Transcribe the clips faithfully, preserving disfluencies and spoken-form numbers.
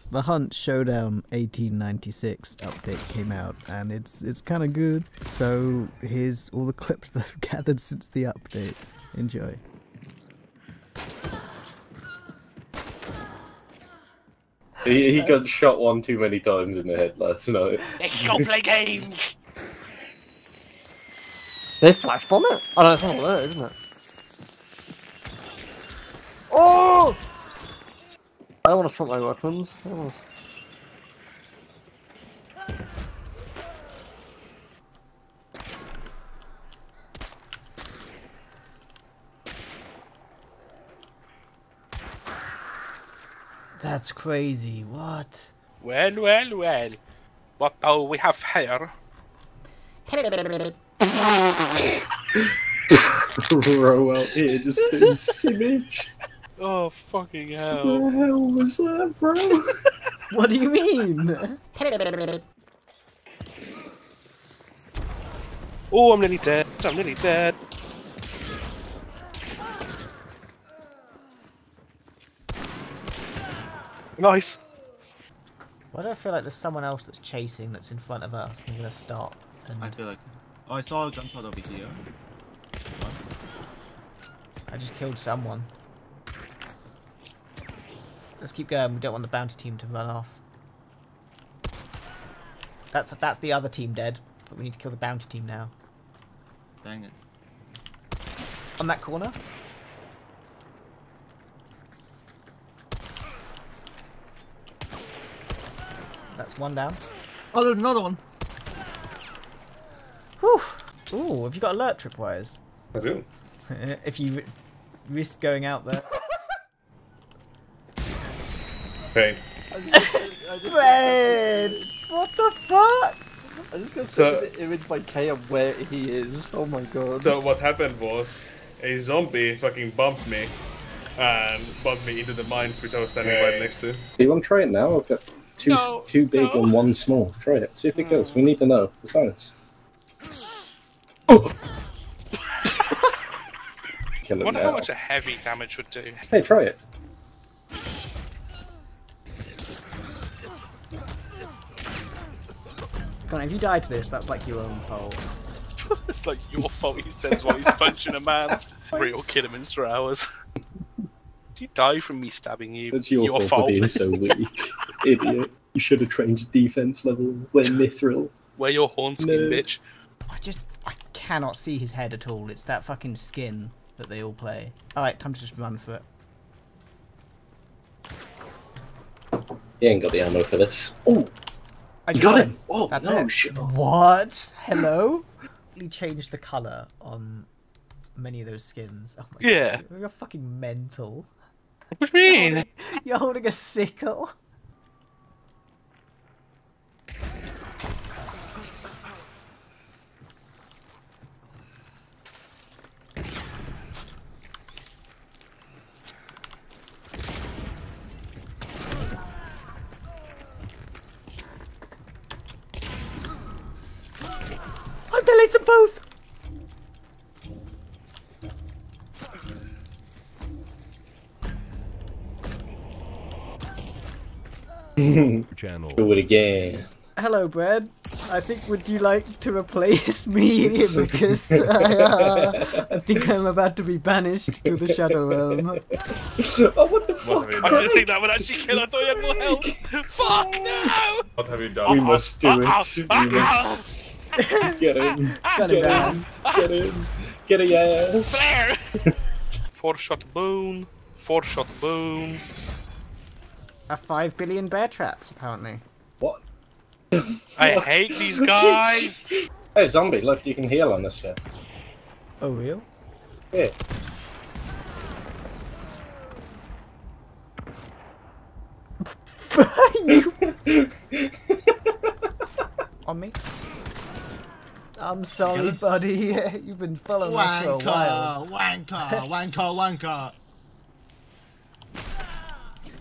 So the Hunt Showdown eighteen ninety-six update came out, and it's it's kind of good. So here's all the clips that I've gathered since the update. Enjoy. He, he got shot one too many times in the head last night. They can't play games! They flash bomb it? Oh no, it's not there, isn't it? Oh! I don't want to front my weapons. I don't want to... That's crazy, what? Well, well, well. What do we have here? Row out here just didn't simage. Oh, fucking hell. What the hell was that, bro? What do you mean? Oh, I'm nearly dead. I'm nearly dead. Nice. Why do I feel like there's someone else that's chasing that's in front of us and I'm gonna stop? And... I feel like. Oh, I saw a jump shot over here. What? I just killed someone. Let's keep going. We don't want the bounty team to run off. That's that's the other team dead, but we need to kill the bounty team now. Dang it! On that corner. That's one down. Oh, there's another one. Whew. Ooh, have you got alert tripwires? I do. If you risk going out there. Okay. Fred! What the fuck? I just got sent so, this image by Kay of where he is. Oh my god. So what happened was, a zombie fucking bumped me, and bumped me into the mines which I was standing hey. right next to. Do you want to try it now? I've got Two, no, two big no. and one small. Try it. See if it kills. We need to know the science. Oh! Kill him I wonder now. How much a heavy damage would do. Hey, try it. Come on, if you die to this, that's like your own fault. It's like your fault, he says while he's punching a man. Or you'll kill him in three hours. You die from me stabbing you. That's your, your fault, fault for being so weak. Idiot. You should have trained defense level. Wear mithril. Wear your horn skin, no. bitch. I just... I cannot see his head at all. It's that fucking skin that they all play. Alright, time to just run for it. He ain't got the ammo for this. Oh! I got, got him! Oh, that's no, it. Shit. What? Hello? He changed the colour on many of those skins. Oh my yeah. God. You're fucking mental. What do you mean? You're holding, you're holding a sickle. I delayed them both. Channel. Do it again. Hello, Brad. I think would you like to replace me because I, uh, I think I'm about to be banished to the Shadow Realm. Oh, what the what fuck? I didn't think that would actually kill. I thought you had more health. Fuck no! What have you done? We uh-oh. must do uh-oh. it. Uh-oh. We must... Get in. Get in. Get in. Get a ass. Flare. Four shot boom. Four shot boom. A five billion bear traps, apparently. What? I hate these guys! Hey, zombie, look, you can heal on this guy. Oh, real? Yeah. You... On me? I'm sorry, buddy. You've been following us for a while. Wanker! Wanker! Wanker!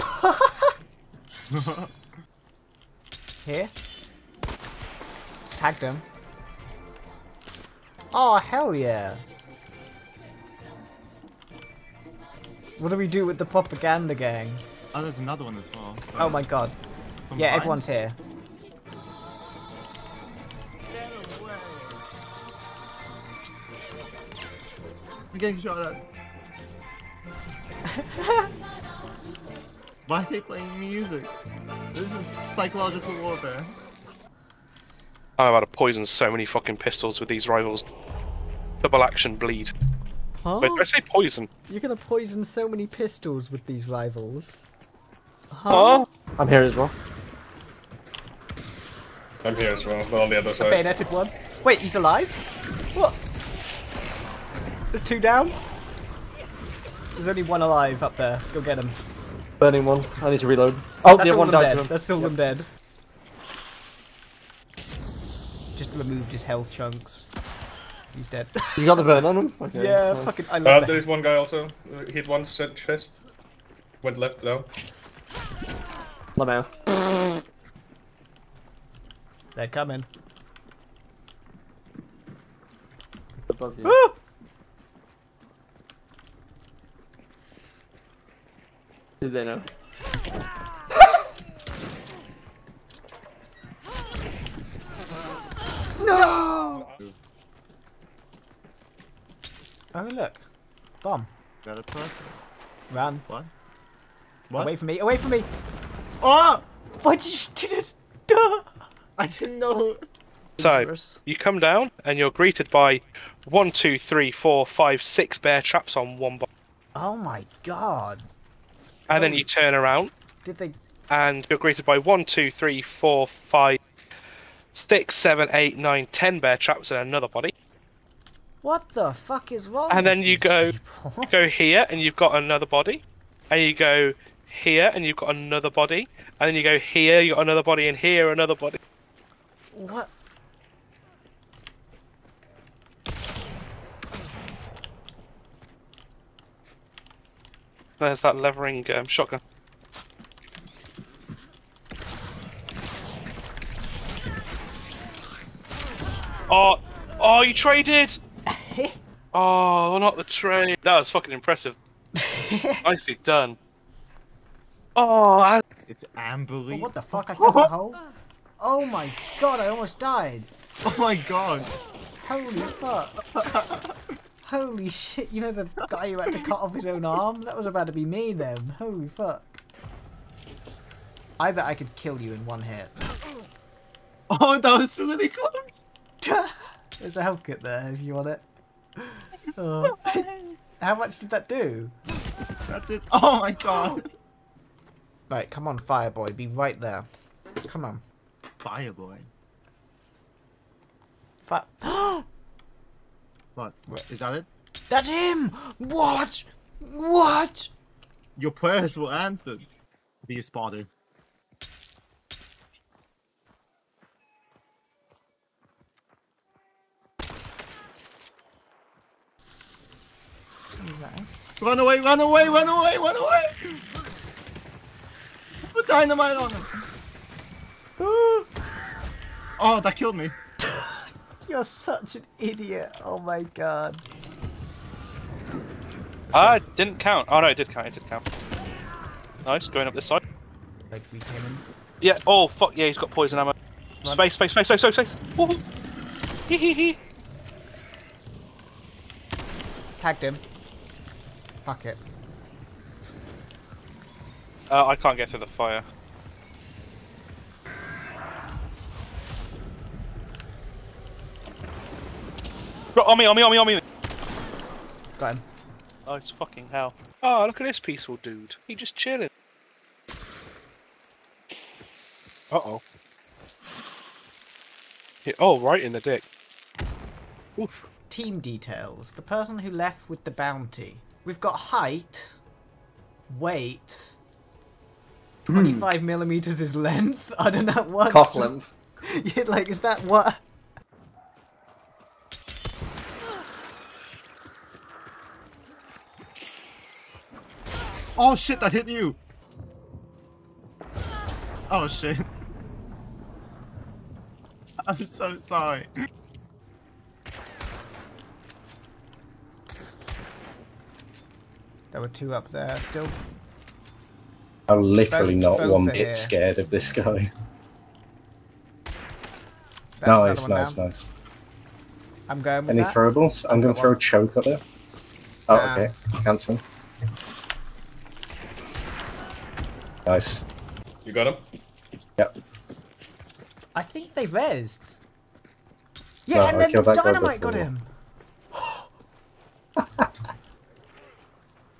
Wanker! Here. Tagged him. Oh, hell yeah. What do we do with the propaganda gang? Oh, there's another one as well. Sorry. Oh my god. From yeah, behind? Everyone's here. I'm getting shot at. Why are they playing music? This is psychological warfare. I've had to poison so many fucking pistols with these rivals. Double action bleed. Huh? Wait, did I say poison? You're gonna poison so many pistols with these rivals. Huh? huh? I'm here as well. I'm here as well, but on the other side. A bayoneted one. Wait, he's alive? What? There's two down? There's only one alive up there. Go get him. Burning one. I need to reload. Oh, the other one died. That's all them dead. Just removed his health chunks. He's dead. You got the burn on him? Okay, yeah, nice. Fucking I love uh, There's one guy also. He hit one set chest. Went left though. Lamau. They're coming. Above you. Ah! Did they know? No! Oh look, bomb. Got a person. Ran. What? What? Away from me! Away from me! Oh! Why did you do it? Duh! I didn't know. So you come down and you're greeted by one, two, three, four, five, six bear traps on one bomb. Oh my god! And then you turn around. Did they? And you're greeted by one, two, three, four, five, six, seven, eight, nine, ten bear traps and another body. What the fuck is wrong? And then you go, you go here, and you've got another body. And you go here, and you've got another body. And then you go here, you got another body, and here another body. What? There's that levering um, shotgun. Oh, oh, you traded! Oh, not the trade. That was fucking impressive. Nicely done. Oh, I... it's unbelievable. Oh, what the fuck? I fell in a hole. Oh my god! I almost died. Oh my god! Holy fuck! Holy shit, you know the guy who had to cut off his own arm? That was about to be me then. Holy fuck. I bet I could kill you in one hit. Oh, that was really close! There's a health kit there if you want it. Oh. How much did that do? That did... Oh my god! Right, come on Fireboy, be right there. Come on. Fireboy? Fire... What? What? Is that it? That's him! What? What? Your prayers were answered. Be a spotter. Run away, run away, run away, run away! Put dynamite on him! Oh, that killed me. You're such an idiot. Oh my god. Ah, it didn't count. Oh no, it did count. It did count. Nice, going up this side. Like we came in. Yeah, oh fuck yeah, he's got poison ammo. Run. Space, space, space, space, space, space. Woohoo! Hee hee hee. Tagged him. Fuck it. Uh, I can't get through the fire. On me, on me, on me, on me! Got him. Oh, it's fucking hell. Oh, look at this peaceful dude. He just chilling. Uh-oh. Oh, right in the dick. Oof. Team details. The person who left with the bounty. We've got height, weight, twenty-five millimeters is length. I don't know what. Cough length. Like, is that what? Oh shit, that hit you! Oh shit. I'm so sorry. There were two up there still. I'm literally both, not one bit here. scared of this guy. That's nice, nice, down. nice. I'm going with Any that. throwables? I'm going to throw one. choke at it. Oh, nah. okay. Cancel. Nice. You got him? Yep. I think they rezzed. Yeah, no, and I then the dynamite got him.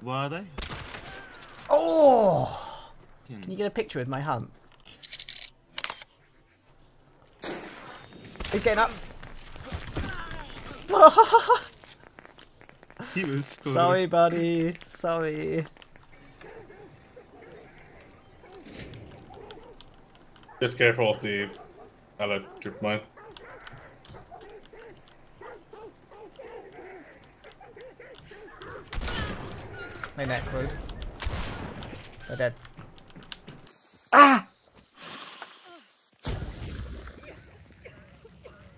Where are they? Oh! Can you get a picture with my hunt? He's getting up. He was cool. Sorry, buddy. Sorry. Just careful of the electric mine. They neck food. They're dead. Ah!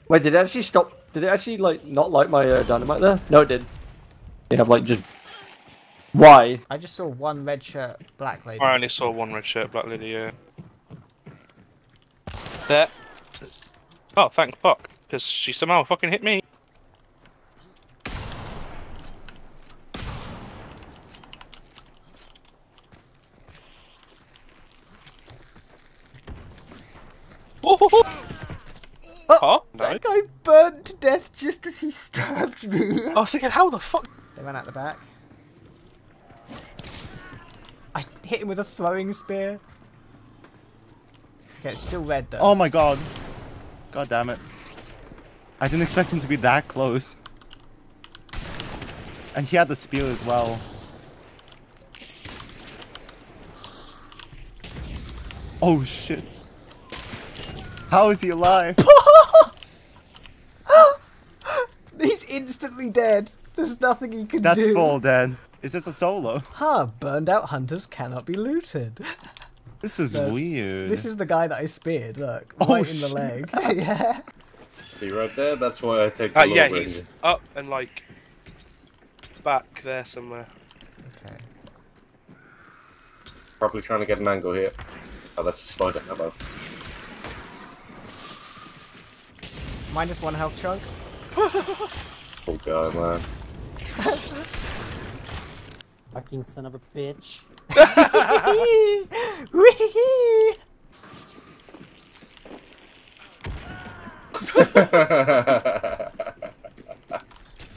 Wait, did it actually stop? Did it actually like not light my uh, dynamite there? No, it did. They have like just. Why? I just saw one red shirt, black lady. I only saw one red shirt, black lady. Yeah. There. Oh, thank fuck, because she somehow fucking hit me. Oh, oh, no. That guy burned to death just as he stabbed me. I was thinking, how the fuck? They ran out the back. I hit him with a throwing spear. Okay, it's still red though. Oh my god. God damn it. I didn't expect him to be that close. And he had the spear as well. Oh shit. How is he alive? He's instantly dead. There's nothing he can do. That's full dead. Is this a solo? Huh, burned out hunters cannot be looted. This is so weird. This is the guy that I speared, look. Oh, right in the leg. Yeah. Be right there, that's why I take the uh, Yeah, he's here. up and like back there somewhere. Okay. Probably trying to get an angle here. Oh, that's a spider. Hello. Minus one health chunk. Oh god, man. Fucking son of a bitch.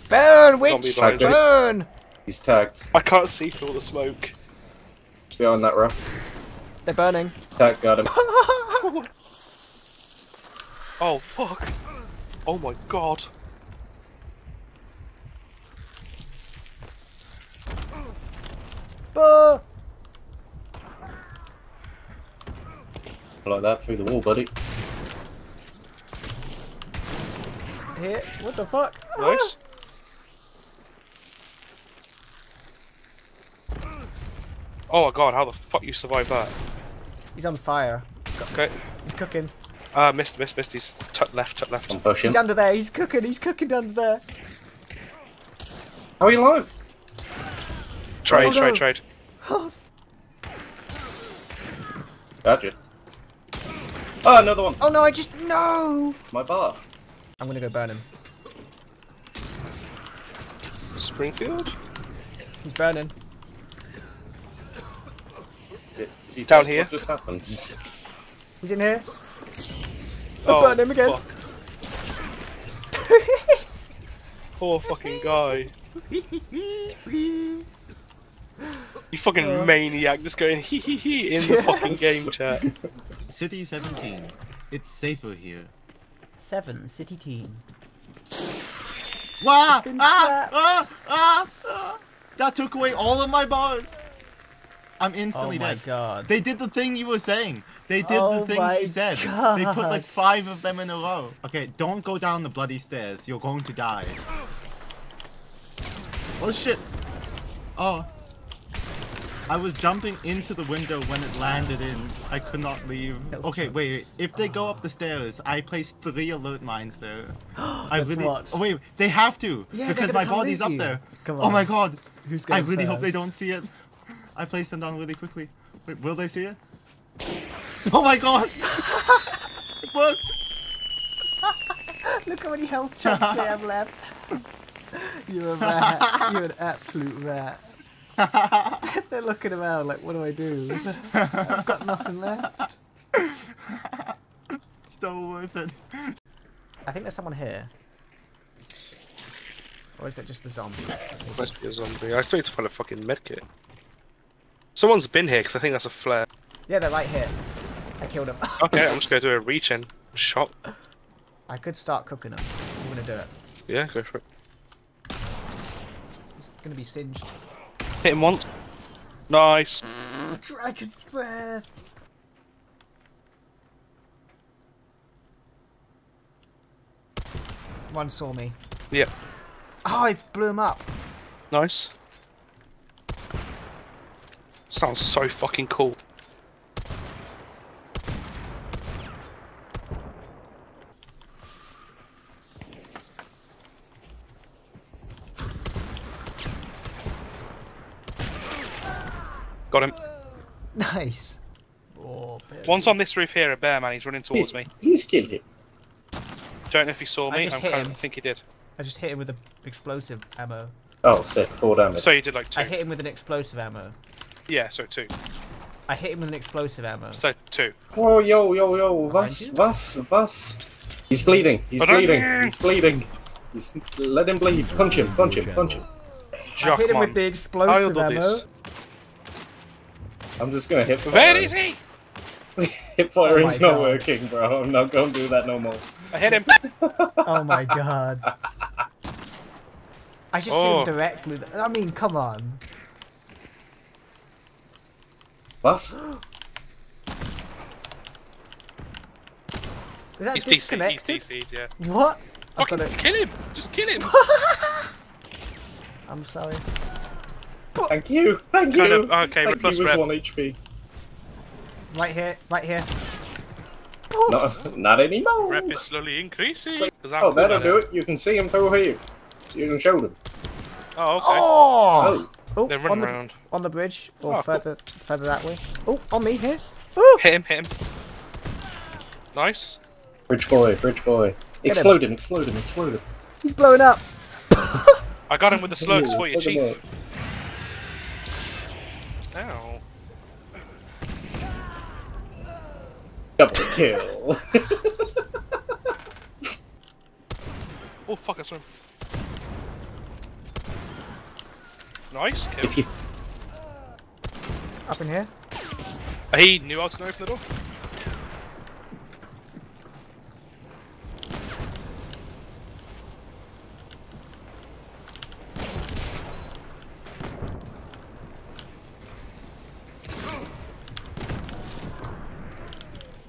Burn, witch! Burn! He's tagged. I can't see through all the smoke. Behind that rock. They're burning. Tag got him. Oh fuck. Oh my god. Bah. Like that through the wall, buddy. Hit. What the fuck? Nice. Oh my god, how the fuck you survived that? He's on fire. Okay. He's cooking. Ah, uh, missed, missed, missed. He's tucked left, tucked left. I'm pushing. He's under there. He's cooking. He's cooking under there. How are you alive? Trade, oh, trade, trade. Gotcha. Oh, another one. Oh no! I just no. My bar. I'm gonna go burn him. Springfield. He's burning. Is he down here? What just happened? He's in here. I'll oh, burn him again. Fuck. Poor fucking guy. You fucking uh, maniac just going hee hee hee in the fucking game chat. City seventeen. It's safer here. Seven, city team. Wow! Ah, ah, ah, ah. That took away all of my bars. I'm instantly dead. Oh my dead. god. They did the thing you were saying. They did oh the thing you said. God. They put like five of them in a row. Okay, don't go down the bloody stairs. You're going to die. Oh shit. Oh. I was jumping into the window when it landed in. I could not leave. Okay, wait, wait. If they go up the stairs, I placed three alert mines there. I really. Watch. Oh wait, they have to. Yeah, because my body's up there. Come on. Oh my god. Who's going I really first? hope they don't see it. I placed them down really quickly. Wait, will they see it? Oh my god! It worked! Look how many health chunks they have left. You're a rat. You're an absolute rat. They're looking around like, what do I do? I've got nothing left. Still worth it. I think there's someone here. Or is it just the zombies? It must be a zombie. I still need to find a fucking medkit. Someone's been here because I think that's a flare. Yeah, they're right here. I killed them. Okay, I'm just going to do a reach and shot. I could start cooking them. I'm going to do it. Yeah, go for it. It's going to be singed. Hit him once. Nice. Dragon's breath. One saw me. Yeah. Oh, I blew him up. Nice. Sounds so fucking cool. Got him. Nice. Oh, one's on this roof here, a bear man. He's running towards me. He's killed him. Don't know if he saw me. I just I'm hit kind him. Of think he did. I just hit him with an explosive ammo. Oh, sick. Four damage. So you did like two. I hit him with an explosive ammo. Yeah, so two. I hit him with an explosive ammo. So two. Oh, yo, yo, yo. Was, was, was. He's bleeding. He's bleeding. He's bleeding. He's... Let him bleed. Punch him. Punch him. Punch him. I hit him with the explosive ammo. This. I'm just gonna hip fire. Where is he? Hip firing's oh not working, bro. I'm not gonna do that no more. I hit him! Oh my god. I just oh. hit him directly. I mean, come on. What? Is that he's disconnected? D C, he's D C'd, yeah. What? Fucking kill him! Just kill him! I'm sorry. Thank you! Thank you! Kind of, okay, Thank plus you was one H P. Right here, right here. No, not anymore. Rep is slowly increasing. Oh, that'll do it. You can see him through here. You can show them. Oh, okay. Oh! Oh, they're running on the, around. On the bridge, or oh, further cool. further that way. Oh, on me here. Ooh. Hit him, hit him. Nice. Bridge boy, bridge boy. Explode him. him, explode him, explode him. He's blowing up. I got him with the slugs yeah, for you, chief. Ow. Double kill. Oh fuck, I swim. Nice kill. If you... Up in here. He knew I was going to open the door.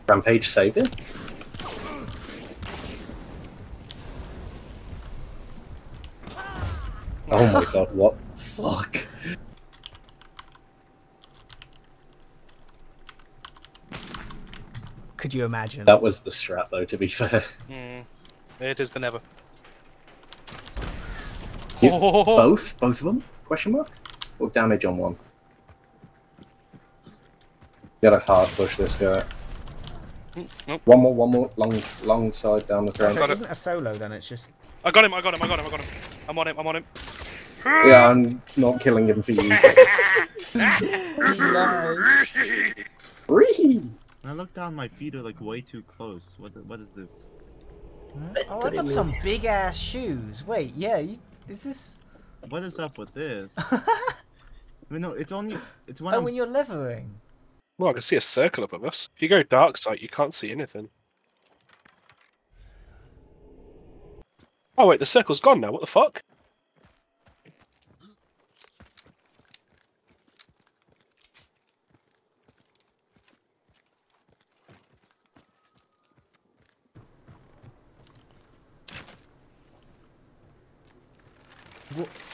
Rampage Savior. Oh my god, what the fuck? Could you imagine? That was the strat though, to be fair. Mm, it is the never. You, oh. Both? Both of them? Question mark? Or damage on one? Gotta hard push this guy. Nope. One more, one more, long, long side down the ground. So it isn't a solo then, it's just... I got him, I got him, I got him, I got him. I'm on him, I'm on him. Yeah, I'm not killing him for you. I look down, my feet are like way too close. What, what is this? Oh, I got some big ass shoes. Wait, yeah, you, is this... What is up with this? I mean, no, it's only... It's when oh, I'm... when you're levering. Well, I can see a circle above us. If you go dark side, you can't see anything. Oh wait, the circle's gone now, what the fuck? What?